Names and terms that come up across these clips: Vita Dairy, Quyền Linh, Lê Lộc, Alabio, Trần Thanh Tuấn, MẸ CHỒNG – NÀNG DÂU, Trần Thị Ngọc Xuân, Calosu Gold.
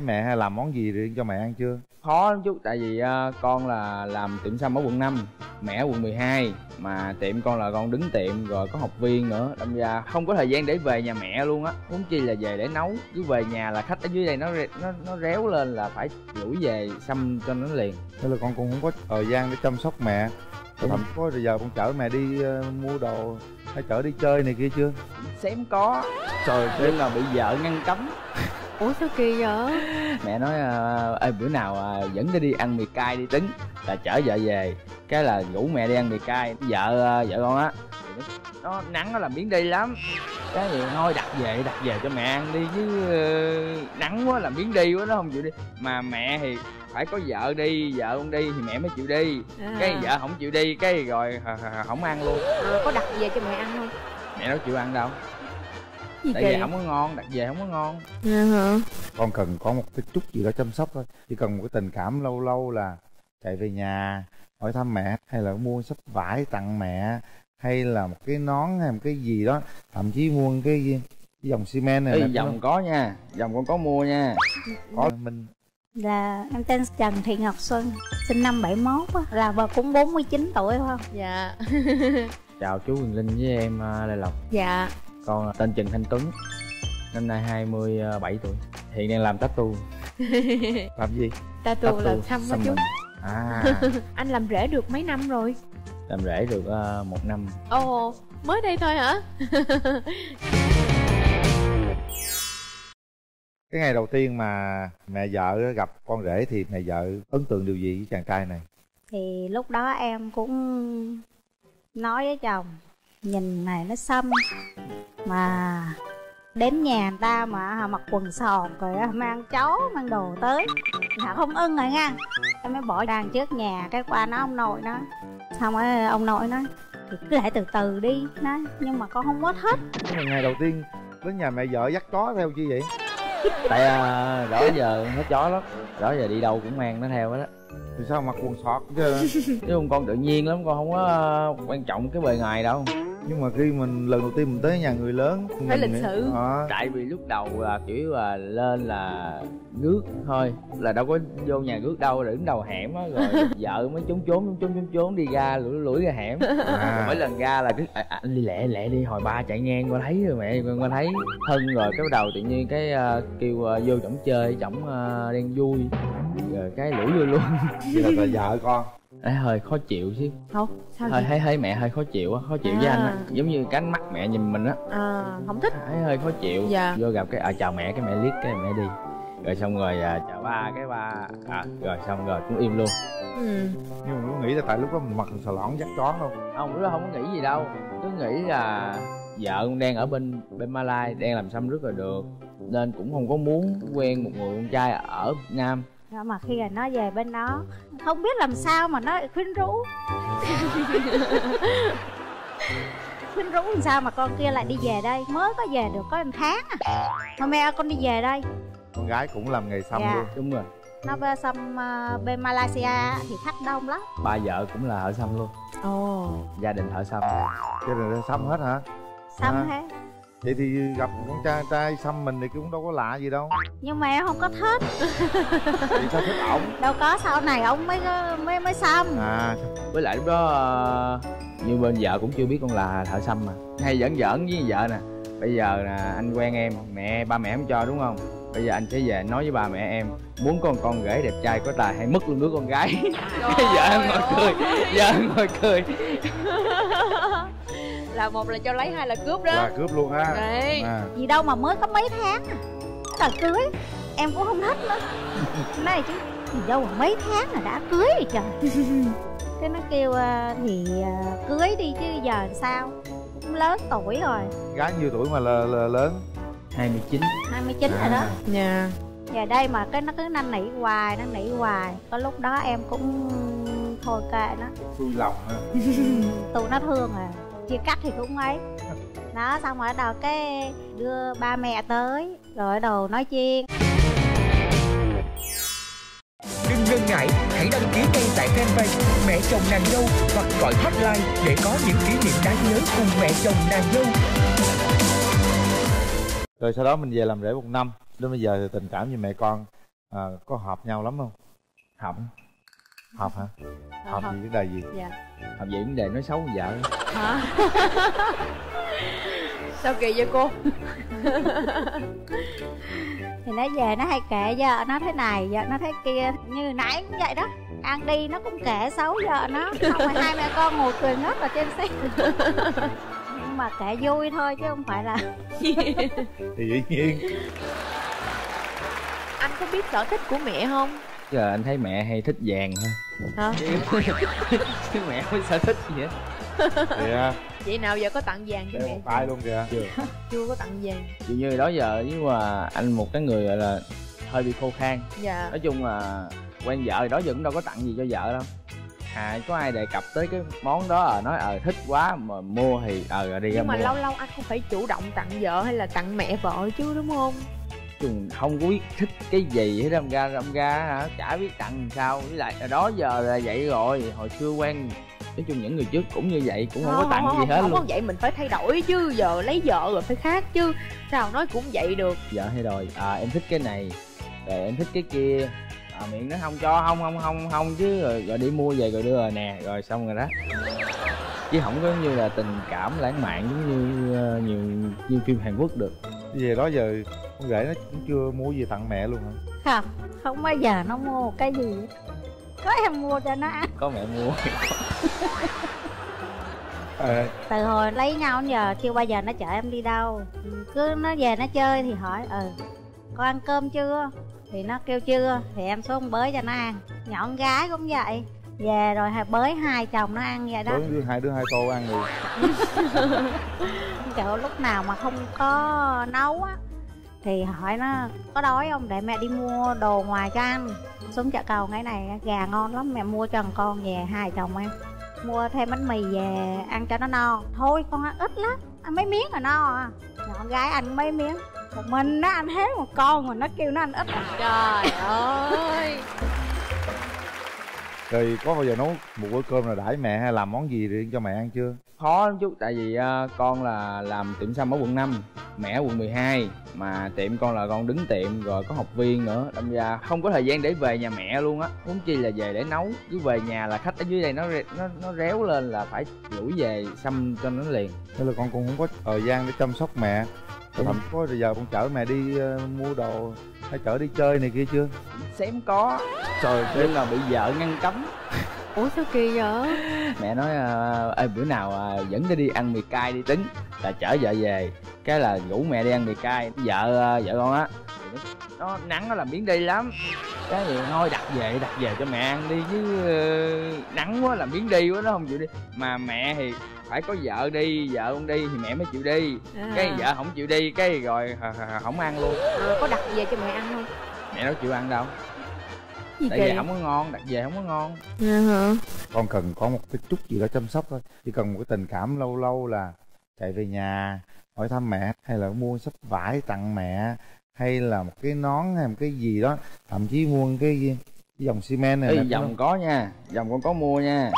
Mẹ làm món gì riêng cho mẹ ăn chưa? Khó lắm chú, tại vì con là làm tiệm xăm ở quận 5, mẹ ở quận 12. Mà tiệm con là con đứng tiệm rồi có học viên nữa, đâm ra không có thời gian để về nhà mẹ luôn á. Huống chi là về để nấu, chứ về nhà là khách ở dưới đây nó réo lên là phải đuổi về xăm cho nó liền. Thế là con cũng không có thời gian để chăm sóc mẹ. Không có, rồi giờ con chở mẹ đi mua đồ hay chở đi chơi này kia chưa? Xém có. Trời ơi, là bị vợ ngăn cấm. Ủa sao kỳ vậy? Mẹ nói bữa nào dẫn nó đi ăn mì cay đi Tính. Là chở vợ về, cái là rủ mẹ đi ăn mì cay. Vợ con á, nó nắng nó làm biến đi lắm. Cái gì thôi đặt về cho mẹ ăn đi chứ nắng quá làm biến đi quá nó không chịu đi. Mà mẹ thì phải có vợ đi, vợ không đi thì mẹ mới chịu đi. Cái vợ không chịu đi cái rồi không ăn luôn. Có đặt về cho mẹ ăn không? Mẹ đâu chịu ăn đâu. Tại vì không có ngon, đặt về không có ngon. Con cần có một cái chút gì đó chăm sóc thôi. Chỉ cần một cái tình cảm, lâu lâu là chạy về nhà hỏi thăm mẹ, hay là mua sắp vải tặng mẹ, hay là một cái nón hay một cái gì đó. Thậm chí mua cái dòng xi men này. Dòng có nha, dòng con có mua nha. Có mình. Là em tên Trần Thị Ngọc Xuân, sinh năm 71 á, là vợ cũng 49 tuổi phải không? Dạ. Chào chú Quyền Linh với em Lê Lộc. Dạ. Con tên Trần Thanh Tuấn, năm nay 27 tuổi, hiện đang làm tattoo. Làm gì? Tattoo là xăm á chú. À. Anh làm rễ được mấy năm rồi? Làm rễ được 1 năm. Ồ, mới đây thôi hả? Cái ngày đầu tiên mà mẹ vợ gặp con rể thì mẹ vợ ấn tượng điều gì với chàng trai này? Thì lúc đó em cũng nói với chồng, nhìn này nó xăm, mà đến nhà người ta mà mặc quần sòn rồi mang chấu mang đồ tới hả, không ưng rồi nha. Em mới bỏ đàn trước nhà, cái qua nó ông nội nó, xong rồi ông nội nó thì cứ lại từ từ đi nó, nhưng mà con không có thích. Ngày đầu tiên đến nhà mẹ vợ dắt chó theo chi vậy? Tại đó giờ hết chó lắm, đó giờ đi đâu cũng mang nó theo hết á. Thì sao mặc quần sọt chứ không? Con tự nhiên lắm, con không có quan trọng cái bề ngoài đâu. Nhưng mà khi mình lần đầu tiên mình tới nhà người lớn phải lịch sự. Tại vì lúc đầu là kiểu là lên là rước thôi, là đâu có vô nhà rước đâu, là đứng đầu hẻm á, rồi vợ mới trốn đi ra lủi ra hẻm. Mỗi lần ra là cứ anh đi lẹ đi, hồi ba chạy ngang qua thấy rồi mẹ qua thấy thân, rồi cái đầu tự nhiên cái kêu vô chổng chơi, chổng đang vui rồi cái lủi vô luôn. Vậy là vợ con hơi khó chịu chứ không? Sao hơi thấy mẹ hơi khó chịu á, khó chịu với anh á, giống như cái ánh mắt mẹ nhìn mình á, không thích, thấy hơi khó chịu. Dạ. Vô gặp cái chào mẹ, cái mẹ liếc cái mẹ đi, rồi xong rồi chào ba cái ba rồi xong rồi cũng im luôn. Nhưng mà cứ nghĩ là tại lúc đó mình mặc sờ lõn dắt chó không? Không, lúc đó không có nghĩ gì đâu, cứ nghĩ là vợ cũng đang ở bên Malai đang làm xăm rất là được, nên cũng không có muốn quen một người con trai ở Việt Nam. Mà khi là nó về bên đó không biết làm sao mà nó khuyến rũ. Khuyến rũ làm sao mà con kia lại đi về đây, mới có về được có 1 tháng à. Thôi mẹ con đi về đây. Con gái cũng làm nghề xăm luôn. Đúng rồi. Nó về xăm bên Malaysia thì khách đông lắm. Bà vợ cũng là thợ xăm luôn. Ồ. Gia đình thợ xăm. Gia đình thợ xăm hết hả? Xăm hết. Vậy thì gặp con trai xăm mình thì cũng đâu có lạ gì đâu. Nhưng mà em không có thích. Thì sao thích ổng? Đâu có, sau này ổng mới xăm. Với lại lúc đó như bên vợ cũng chưa biết con là thợ xăm mà. Hay giỡn với vợ nè. Bây giờ là anh quen em, ba mẹ không cho đúng không? Bây giờ anh sẽ về nói với ba mẹ em, muốn con rể đẹp trai có tài hay mất luôn đứa con gái. Vợ em ngồi cười, vợ em ngồi cười. Là một là cho lấy, hai là cướp đó. Là cướp luôn ha. Đấy. Gì đâu mà mới có mấy tháng à, đòi cưới. Em cũng không thích nữa. Nói chứ gì đâu mà mấy tháng là đã cưới rồi trời. Cái nó kêu thì cưới đi chứ giờ sao, cũng lớn tuổi rồi. Gái nhiêu tuổi mà là lớn? 29. 29 rồi đó. Dạ. Về đây mà cái nó cứ năn nỉ hoài. Có lúc đó em cũng thôi kệ nó, thương lòng ha. Tụi nó thương à, chia cắt thì cũng ấy đó. Xong rồi đầu cái đưa ba mẹ tới rồi đầu nói chuyện. Đừng ngần ngại, hãy đăng ký ngay tại fanpage Mẹ Chồng Nàng Dâu hoặc gọi hotline để có những kỷ niệm đáng nhớ cùng Mẹ Chồng Nàng Dâu. Rồi sau đó mình về làm rể 1 năm, đến bây giờ thì tình cảm như mẹ con Có hợp nhau lắm không? Hợp. Hợp hả? Hợp gì, vấn đề gì? Dạ. Hợp gì, vấn đề nói xấu vợ hả? Sao kỳ vậy cô? Thì nó về nó hay kể vợ nó thế này, vợ nó thế kia. Như nãy cũng vậy đó, ăn đi nó cũng kể xấu vợ nó. Xong rồi hai mẹ con ngồi cười ngất vào trên xe. Nhưng mà kể vui thôi chứ không phải là... Thì dĩ nhiên. Anh có biết sở thích của mẹ không? Giờ anh thấy mẹ hay thích vàng thôi. Hả? Chứ mẹ không sở thích gì hết. Yeah. Vậy nào giờ có tặng vàng cho mẹ? Tay luôn kìa. Chưa có tặng vàng. Dường như đó giờ với mà anh một cái người gọi là hơi bị khô khan. Dạ. Nói chung là quen vợ thì đó giờ cũng đâu có tặng gì cho vợ đâu. À, có ai đề cập tới cái món đó nói thích quá mà mua thì đi ra. Nhưng mà mua. Lâu lâu anh cũng phải chủ động tặng vợ hay là tặng mẹ vợ chứ đúng không? Không có biết thích cái gì hết, đâm ra hả, chả biết tặng làm sao. Với lại đó giờ là vậy rồi, hồi xưa quen nói chung những người trước cũng như vậy, cũng không có tặng gì hết. Không luôn. Không vậy mình phải thay đổi chứ, giờ lấy vợ rồi phải khác chứ, sao nói cũng vậy được. Vợ thay đổi, em thích cái này, rồi em thích cái kia, miệng nó không cho, không chứ, rồi đi mua về rồi đưa rồi nè, rồi xong rồi đó. Chứ không có như là tình cảm lãng mạn giống như nhiều như phim Hàn Quốc được. Về đó giờ con gái nó cũng chưa mua gì tặng mẹ luôn hả? Không bao giờ nó mua cái gì. Có em mua cho nó ăn. Có mẹ mua. Từ hồi lấy nhau đến giờ chưa bao giờ nó chở em đi đâu. Cứ nó về nó chơi thì hỏi con ăn cơm chưa? Thì nó kêu chưa, thì em xuống bới cho nó ăn. Nhỏ con gái cũng vậy, về rồi bới hai chồng nó ăn vậy đó. Bới hai đứa tô ăn rồi. Kiểu lúc nào mà không có nấu á thì hỏi nó có đói không, để mẹ đi mua đồ ngoài cho ăn. Xuống chợ Cầu ngày này gà ngon lắm, mẹ mua cho con về hai chồng em mua thêm bánh mì về ăn cho nó no. Thôi con ăn ít lắm, ăn mấy miếng là no à. Nhỏ gái ăn mấy miếng, một mình nó ăn hết một con mà nó kêu nó ăn ít. Trời ơi. Rồi có bao giờ nấu một bữa cơm là đãi mẹ hay làm món gì riêng cho mẹ ăn chưa? Khó lắm chú, tại vì con là làm tiệm xăm ở quận 5, mẹ ở quận 12. Mà tiệm con là con đứng tiệm rồi có học viên nữa, đâm ra không có thời gian để về nhà mẹ luôn á. Huống chi là về để nấu, chứ về nhà là khách ở dưới đây nó réo lên là phải lủi về xăm cho nó liền. Thế là con cũng không có thời gian để chăm sóc mẹ. Không có, rồi giờ con chở mẹ đi mua đồ hay chở đi chơi này kia chưa? Xém có. Trời, nên là bị vợ ngăn cấm. Ủa sao kỳ vậy? Mẹ nói bữa nào dẫn nó đi ăn mì cay đi tính. Là chở vợ về, cái là rủ mẹ đi ăn mì cay. Vợ con á, nó nắng nó làm biến đi lắm. Cái gì thôi đặt về cho mẹ ăn đi chứ nắng quá làm biến đi quá nó không chịu đi. Mà mẹ thì phải có vợ đi, vợ không đi thì mẹ mới chịu đi. Cái vợ không chịu đi, cái rồi không ăn luôn. Có đặt về cho mẹ ăn không? Mẹ đâu chịu ăn đâu. Tại vì không có ngon, đặt về không có ngon. Con cần có một cái chút gì đó chăm sóc thôi. Chỉ cần một cái tình cảm, lâu lâu là chạy về nhà hỏi thăm mẹ, hay là mua sắp vải tặng mẹ, hay là một cái nón hay một cái gì đó, thậm chí mua cái dòng xi men này. Ê, dòng có nha, dòng con có mua nha.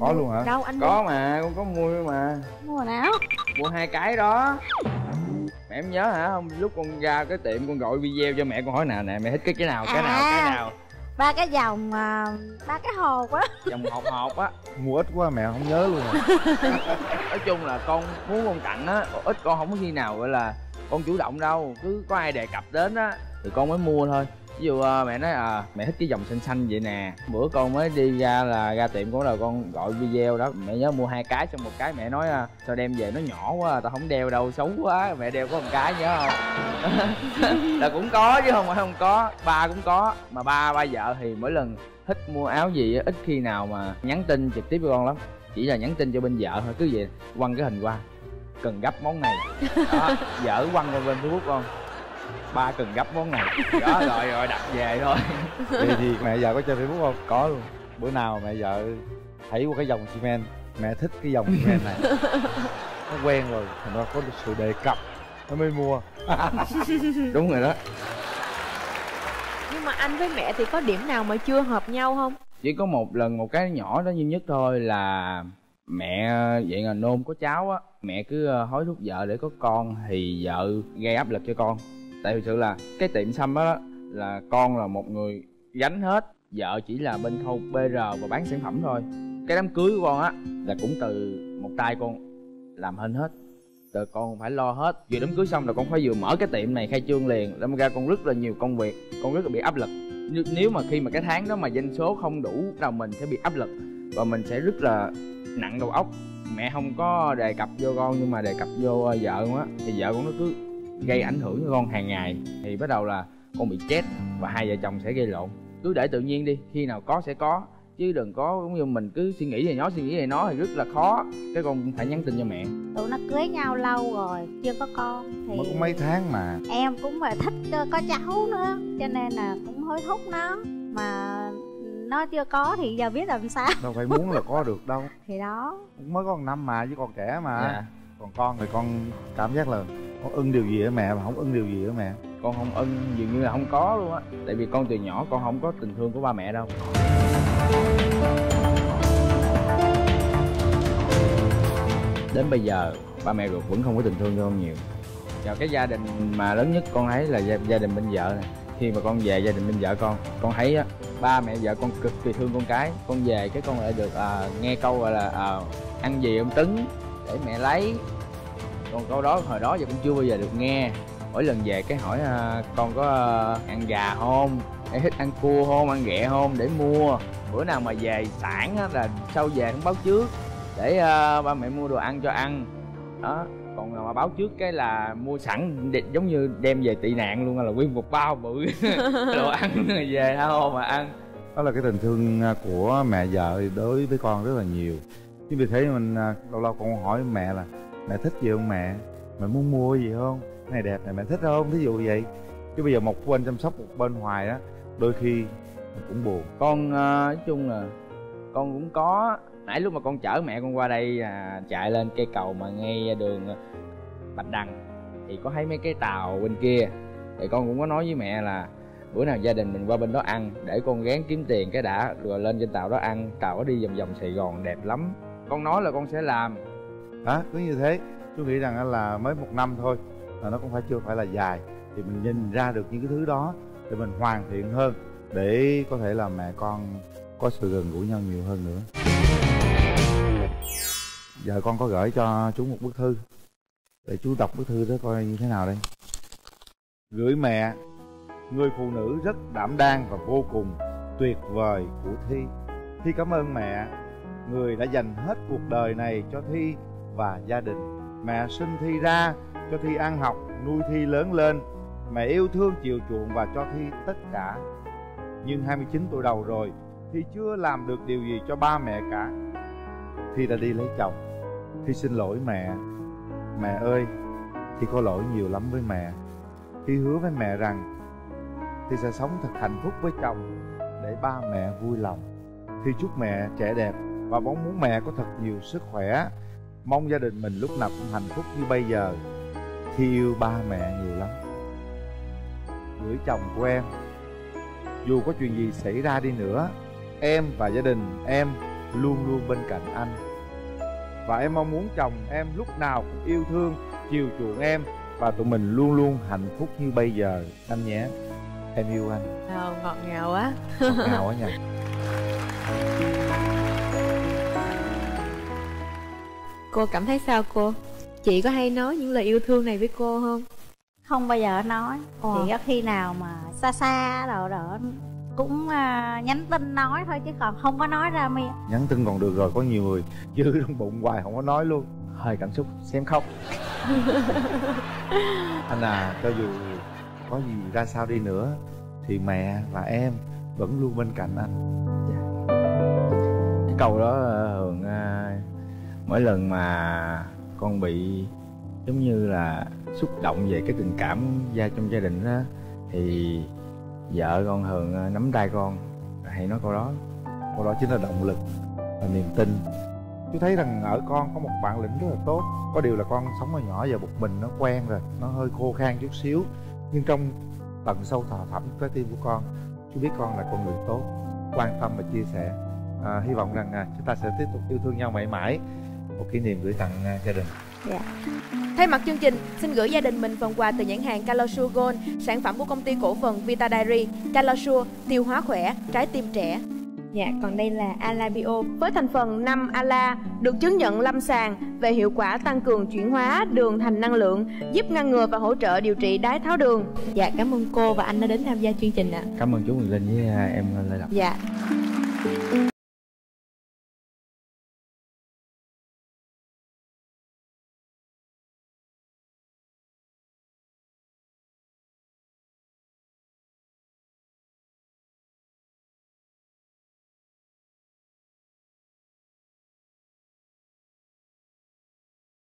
Có luôn hả? Đâu anh có mà, con có mua mà. Mua nào? Mua hai cái đó. Mẹ em nhớ hả không? Lúc con ra cái tiệm con gọi video cho mẹ, con hỏi nào nè, mẹ thích cái nào. Ba cái dòng, ba cái hột á. Dòng hột á. Mua ít quá mẹ không nhớ luôn rồi. Nói chung là con muốn con tặng á, ít con không có khi nào gọi là con chủ động đâu. Cứ có ai đề cập đến á thì con mới mua thôi. Ví dụ mẹ nói mẹ thích cái dòng xanh xanh vậy nè. Bữa con mới đi ra tiệm của đầu con gọi video đó. Mẹ nhớ mua hai cái, xong một cái mẹ nói sao đem về nó nhỏ quá, tao không đeo đâu, xấu quá. Mẹ đeo có một cái nhớ không? Là cũng có chứ không phải không có. Ba cũng có. Mà ba vợ thì mỗi lần thích mua áo gì ít khi nào mà nhắn tin trực tiếp với con lắm. Chỉ là nhắn tin cho bên vợ thôi, cứ vậy quăng cái hình qua. Cần gấp món này đó, vợ quăng qua bên Facebook con. Ba cần gấp món này đó, rồi đặt về thôi. Vậy thì mẹ vợ có chơi Facebook không? Có luôn. Bữa nào mẹ vợ thấy qua cái dòng xi men, mẹ thích cái dòng xi men này, nó quen rồi thì nó có sự đề cập nó mới mua. Đúng rồi đó. Nhưng mà anh với mẹ thì có điểm nào mà chưa hợp nhau không? Chỉ có một lần, một cái nhỏ đó duy nhất thôi, là mẹ vậy là nôn có cháu á, mẹ cứ hối thúc vợ để có con thì vợ gây áp lực cho con. Tại thực sự là cái tiệm xăm đó là con là một người gánh hết, vợ chỉ là bên khâu PR và bán sản phẩm thôi. Cái đám cưới của con á là cũng từ một tay con làm hên hết, từ con phải lo hết. Vừa đám cưới xong là con phải vừa mở cái tiệm này khai trương liền, đâm ra con rất là nhiều công việc, con rất là bị áp lực. Nếu mà khi mà cái tháng đó mà doanh số không đủ là mình sẽ bị áp lực và mình sẽ rất là nặng đầu óc. Mẹ không có đề cập vô con nhưng mà đề cập vô vợ con á, thì vợ con nó cứ gây ảnh hưởng cho con hàng ngày, thì bắt đầu là con bị stress và hai vợ chồng sẽ gây lộn. Cứ để tự nhiên đi, khi nào có sẽ có, chứ đừng có giống như mình cứ suy nghĩ về nó, suy nghĩ về nó thì rất là khó. Cái con phải nhắn tin cho mẹ. Tụi nó cưới nhau lâu rồi, chưa có con thì mới có mấy tháng mà em cũng là thích có cháu nữa, cho nên là cũng hối thúc nó. Mà nó chưa có thì giờ biết làm sao. Đâu phải muốn là có được đâu. Thì đó, mới có 1 năm mà, với con trẻ mà. À, còn con thì con cảm giác là con ưng điều gì ở mẹ mà không ưng điều gì ở mẹ. Con không ưng dường như là không có luôn á, tại vì con từ nhỏ con không có tình thương của ba mẹ đâu. Đến bây giờ ba mẹ ruột vẫn không có tình thương cho con nhiều. Và cái gia đình mà lớn nhất con thấy là gia đình bên vợ này. Khi mà con về gia đình bên vợ con thấy á, ba mẹ vợ con cực kỳ thương con cái. Con về cái con lại được nghe câu gọi là ăn gì ông Tấn để mẹ lấy. Còn câu đó hồi đó giờ cũng chưa bao giờ được nghe. Mỗi lần về cái hỏi con có ăn gà không, em thích ăn cua không, ăn ghẹ không để mua. Bữa nào mà về sản á, là sau về không báo trước để ba mẹ mua đồ ăn cho ăn đó. Còn mà báo trước cái là mua sẵn giống như đem về tị nạn luôn, là nguyên một bao bự đồ ăn về thôi mà ăn. Đó là cái tình thương của mẹ vợ đối với con rất là nhiều. Chính vì thế mình lâu lâu con hỏi mẹ là mẹ thích gì không mẹ, mẹ muốn mua gì không, cái này đẹp này mẹ thích không, thí dụ vậy. Chứ bây giờ một bên chăm sóc một bên hoài á, đôi khi mình cũng buồn. Con nói chung là con cũng có. Nãy lúc mà con chở mẹ con qua đây chạy lên cây cầu mà ngay đường Bạch Đằng thì có thấy mấy cái tàu bên kia, thì con cũng có nói với mẹ là bữa nào gia đình mình qua bên đó ăn, để con ráng kiếm tiền cái đã rồi lên trên tàu đó ăn. Tàu đó đi vòng vòng Sài Gòn đẹp lắm. Con nói là con sẽ làm. À, cứ như thế. Tôi nghĩ rằng là mới 1 năm thôi là nó cũng phải chưa phải là dài, thì mình nhìn ra được những cái thứ đó để mình hoàn thiện hơn, để có thể là mẹ con có sự gần gũi nhau nhiều hơn nữa. Giờ con có gửi cho chú một bức thư, để chú đọc bức thư đó coi như thế nào đây. Gửi mẹ, người phụ nữ rất đảm đang và vô cùng tuyệt vời của Thi. Thi cảm ơn mẹ, người đã dành hết cuộc đời này cho Thi và gia đình. Mẹ sinh Thi ra, cho Thi ăn học, nuôi Thi lớn lên. Mẹ yêu thương chiều chuộng và cho Thi tất cả. Nhưng 29 tuổi đầu rồi, Thi chưa làm được điều gì cho ba mẹ cả. Thi đã đi lấy chồng. Thi xin lỗi mẹ. Mẹ ơi, Thi có lỗi nhiều lắm với mẹ. Thi hứa với mẹ rằng Thi sẽ sống thật hạnh phúc với chồng để ba mẹ vui lòng. Thi chúc mẹ trẻ đẹp và mong muốn mẹ có thật nhiều sức khỏe. Mong gia đình mình lúc nào cũng hạnh phúc như bây giờ. Thi yêu ba mẹ nhiều lắm. Gửi chồng của em. Dù có chuyện gì xảy ra đi nữa, em và gia đình em luôn luôn bên cạnh anh. Và em mong muốn chồng em lúc nào cũng yêu thương, chiều chuộng em, và tụi mình luôn luôn hạnh phúc như bây giờ anh nhé. Em yêu anh. Ngọt ngào quá. Ngọt ngào quá nha. Cô cảm thấy sao cô? Chị có hay nói những lời yêu thương này với cô không? Không bao giờ nói. Chỉ có khi nào mà xa xa rồi đó cũng nhắn tin nói thôi, chứ còn không có nói ra miệng. Nhắn tin còn được rồi, có nhiều người giữ trong bụng hoài không có nói luôn. Hơi cảm xúc xem khóc. Anh à, cho dù có gì ra sao đi nữa thì mẹ và em vẫn luôn bên cạnh anh. Cái câu đó Hường mỗi lần mà con bị giống như là xúc động về cái tình cảm trong gia đình á, thì vợ con Hường nắm tay con hay nói câu đó. Câu đó chính là động lực và niềm tin. Chú thấy rằng ở con có một bản lĩnh rất là tốt. Có điều là con sống hồi nhỏ giờ một mình nó quen rồi, nó hơi khô khan chút xíu. Nhưng trong tận sâu thẳm trái tim của con, chú biết con là con người tốt, quan tâm và chia sẻ. Hy vọng rằng chúng ta sẽ tiếp tục yêu thương nhau mãi mãi. Một kỷ niệm gửi tặng gia đình. Dạ. Thay mặt chương trình, xin gửi gia đình mình phần quà từ nhãn hàng Calosu Gold, sản phẩm của công ty cổ phần Vita Dairy, Calosu, tiêu hóa khỏe, trái tim trẻ. Dạ, còn đây là Alabio với thành phần 5 Ala được chứng nhận lâm sàng về hiệu quả tăng cường chuyển hóa đường thành năng lượng, giúp ngăn ngừa và hỗ trợ điều trị đái tháo đường. Dạ, cảm ơn cô và anh đã đến tham gia chương trình ạ. Cảm ơn chú Quyền Linh với em Lê Lộc. Dạ.